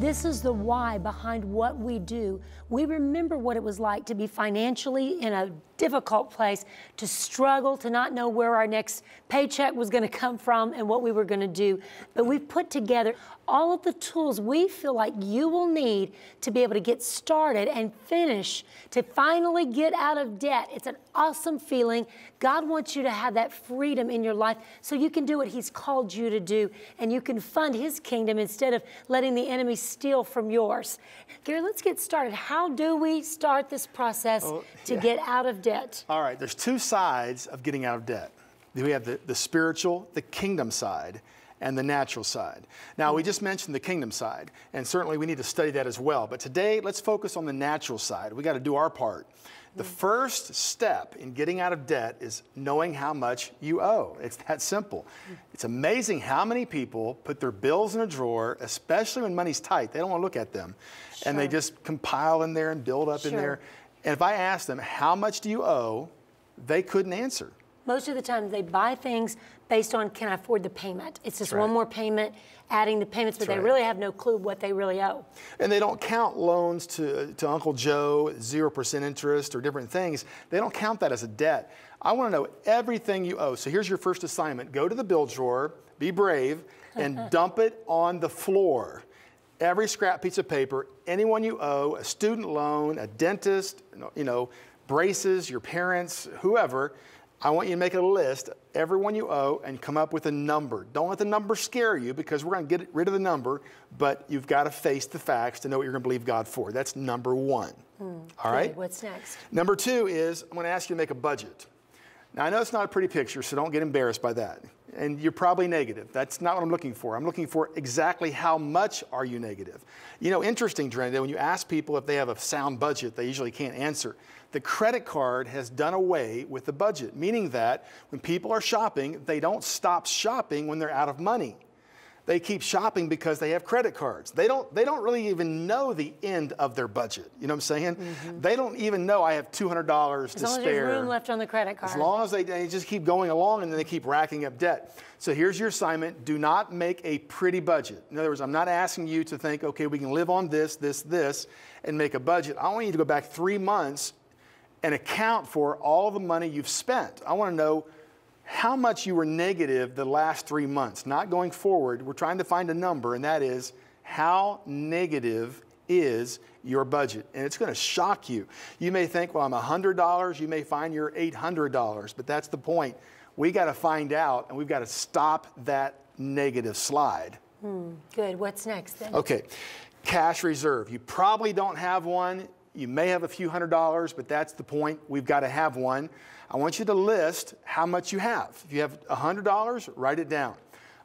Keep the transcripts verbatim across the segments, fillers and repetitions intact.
This is the why behind what we do. We remember what it was like to be financially in a difficult place, to struggle, to not know where our next paycheck was going to come from and what we were going to do. But we've put together all of the tools we feel like you will need to be able to get started and finish, to finally get out of debt. It's an awesome feeling. God wants you to have that freedom in your life so you can do what He's called you to do, and you can fund His kingdom instead of letting the enemy steal from yours. Gary, let's get started. How do we start this process oh, yeah. to get out of debt? All right, there's two sides of getting out of debt. We have the, the spiritual, the kingdom side, and the natural side. Now, mm-hmm. we just mentioned the kingdom side, and certainly we need to study that as well. But today, let's focus on the natural side. We got to do our part. The first step in getting out of debt is knowing how much you owe. It's that simple. It's amazing how many people put their bills in a drawer, especially when money's tight. They don't want to look at them. Sure. And they just compile in there and build up sure. in there. And if I ask them, how much do you owe? They couldn't answer. Most of the time they buy things based on, can I afford the payment? It's just right. one more payment, adding the payments, but right. they really have no clue what they really owe. And they don't count loans to, to Uncle Joe, zero percent interest or different things. They don't count that as a debt. I want to know everything you owe. So here's your first assignment. Go to the bill drawer, be brave, and dump it on the floor. Every scrap piece of paper, anyone you owe, a student loan, a dentist, you know, braces, your parents, whoever. I want you to make a list, everyone you owe, and come up with a number. Don't let the number scare you, because we're going to get rid of the number, but you've got to face the facts to know what you're going to believe God for. That's number one. Mm, All right? Good. What's next? Number two is I'm going to ask you to make a budget. Now, I know it's not a pretty picture, so don't get embarrassed by that. And you're probably negative. That's not what I'm looking for. I'm looking for exactly how much are you negative. You know, interesting, Drenda, when you ask people if they have a sound budget, they usually can't answer. The credit card has done away with the budget, meaning that when people are shopping, they don't stop shopping when they're out of money. They keep shopping because they have credit cards. They don't, they don't really even know the end of their budget. You know what I'm saying? Mm-hmm. They don't even know I have two hundred dollars to spare. As long as there's room left on the credit card. As long as they, they just keep going along, and then they keep racking up debt. So here's your assignment. Do not make a pretty budget. In other words, I'm not asking you to think, okay, we can live on this, this, this, and make a budget. I want you to go back three months and account for all the money you've spent. I want to know how much you were negative the last three months, not going forward. We're trying to find a number, and that is how negative is your budget. And it's going to shock you. You may think, well, I'm one hundred dollars. You may find you're eight hundred dollars, but that's the point. We got to find out, and we've got to stop that negative slide. Hmm, good. What's next then? Okay. Cash reserve. You probably don't have one. You may have a few hundred dollars, but that's the point. We've got to have one. I want you to list how much you have. If you have a hundred dollars, write it down.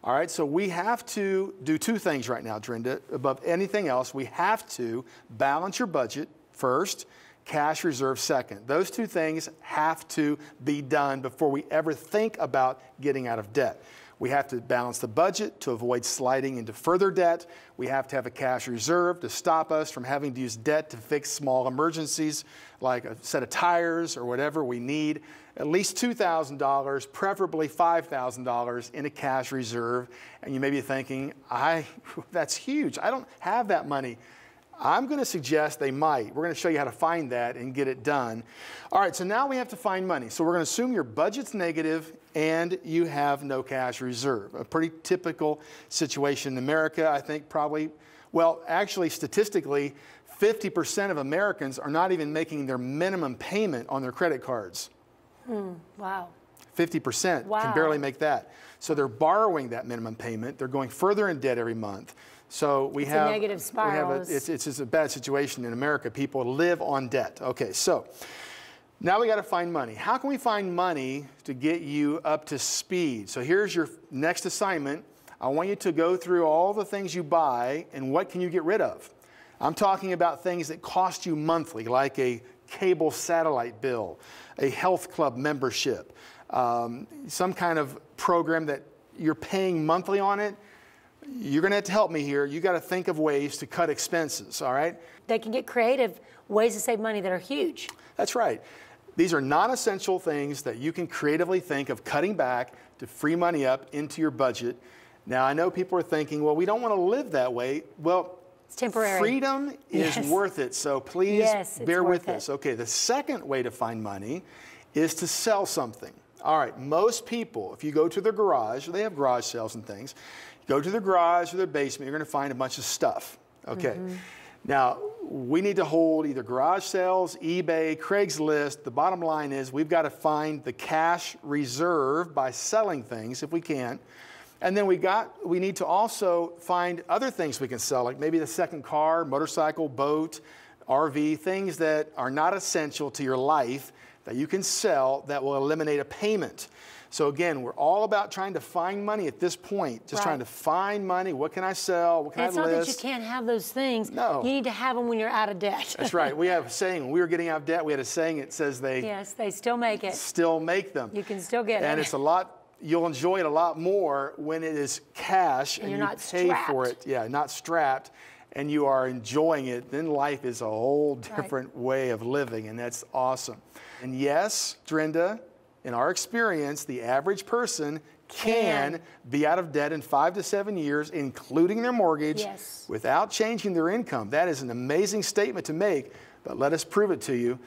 All right, so we have to do two things right now, Drenda. Above anything else, we have to balance your budget first, cash reserve second. Those two things have to be done before we ever think about getting out of debt. We have to balance the budget to avoid sliding into further debt. We have to have a cash reserve to stop us from having to use debt to fix small emergencies like a set of tires or whatever we need. At least two thousand dollars, preferably five thousand dollars in a cash reserve. And you may be thinking, I, that's huge. I don't have that money. I'm going to suggest they might. We're going to show you how to find that and get it done. All right, so now we have to find money. So we're going to assume your budget's negative and you have no cash reserve. A pretty typical situation in America, I think probably, well, actually statistically, fifty percent of Americans are not even making their minimum payment on their credit cards. Hmm, wow. fifty percent wow. can barely make that. So they're borrowing that minimum payment. They're going further in debt every month. So we it's have, a negative spiral. It's, it's just a bad situation in America. People live on debt. Okay, so now we got to find money. How can we find money to get you up to speed? So here's your next assignment. I want you to go through all the things you buy and what can you get rid of. I'm talking about things that cost you monthly, like a cable satellite bill, a health club membership, um, some kind of program that you're paying monthly on it. You're going to have to help me here. You got to think of ways to cut expenses, all right? They can get creative ways to save money that are huge. That's right. These are non-essential things that you can creatively think of cutting back to free money up into your budget. Now, I know people are thinking, well, we don't want to live that way. Well, It's temporary. Freedom is yes. worth it, so please yes, bear with it. us. Okay, the second way to find money is to sell something. All right, most people, if you go to their garage, they have garage sales and things, you go to their garage or their basement, you're going to find a bunch of stuff. Okay, mm-hmm. now we need to hold either garage sales, eBay, Craigslist. The bottom line is we've got to find the cash reserve by selling things if we can. And then we got, we need to also find other things we can sell, like maybe the second car, motorcycle, boat, R V, things that are not essential to your life that you can sell that will eliminate a payment. So again, we're all about trying to find money at this point, just right. trying to find money. What can I sell? What can That's I list? It's not that you can't have those things. No. You need to have them when you're out of debt. That's right. We have a saying, when we were getting out of debt, we had a saying that says they... Yes, they still make it. Still make them. You can still get and it. And it's a lot... You'll enjoy it a lot more when it is cash and, and you pay strapped. for it. Yeah, not strapped, and you are enjoying it. Then life is a whole different right. way of living, and that's awesome. And yes, Drenda, in our experience, the average person can, can. be out of debt in five to seven years, including their mortgage, yes. without changing their income. That is an amazing statement to make, but let us prove it to you.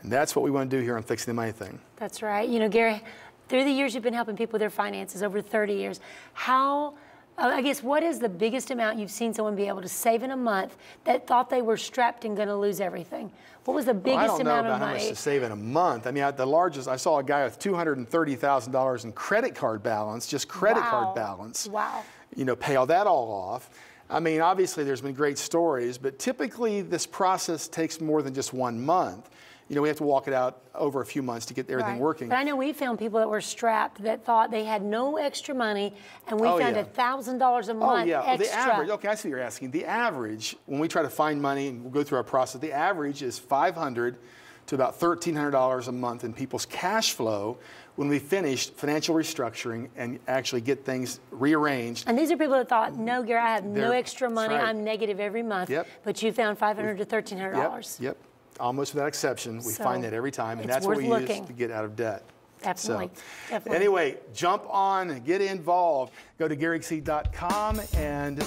And that's what we want to do here on Fixing the Money Thing. That's right. You know, Gary, through the years you've been helping people with their finances, over thirty years, how, I guess, what is the biggest amount you've seen someone be able to save in a month that thought they were strapped and going to lose everything? What was the biggest amount of money? Well, I don't know about how much to save in a month. I mean, at the largest, I saw a guy with two hundred thirty thousand dollars in credit card balance, just credit wow. card balance. Wow. You know, pay all that all off. I mean, obviously there's been great stories, but typically this process takes more than just one month. You know, we have to walk it out over a few months to get everything right. working. But I know we found people that were strapped that thought they had no extra money, and we oh, found yeah. a thousand dollars a month oh, yeah. extra. The average, okay, I see what you're asking. The average, when we try to find money and we'll go through our process, the average is five hundred dollars to about thirteen hundred dollars a month in people's cash flow when we finish financial restructuring and actually get things rearranged. And these are people that thought, no, Gary, I have no extra money. Right. I'm negative every month. Yep. But you found five hundred dollars to thirteen hundred dollars. Yep. yep. Almost without exception, we so find that every time, and that's what we looking. use to get out of debt. Definitely. So, Definitely. Anyway, jump on, get involved. Go to Gary Keesee dot com and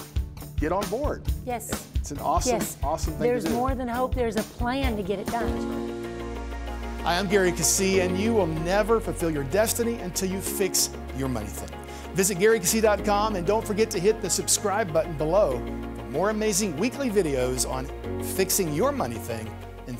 get on board. Yes. It's an awesome, yes. awesome thing There's to do. more than hope. There's a plan to get it done. Hi, I'm Gary Keesee, and you will never fulfill your destiny until you fix your money thing. Visit Gary Keesee dot com, and don't forget to hit the subscribe button below for more amazing weekly videos on fixing your money thing. And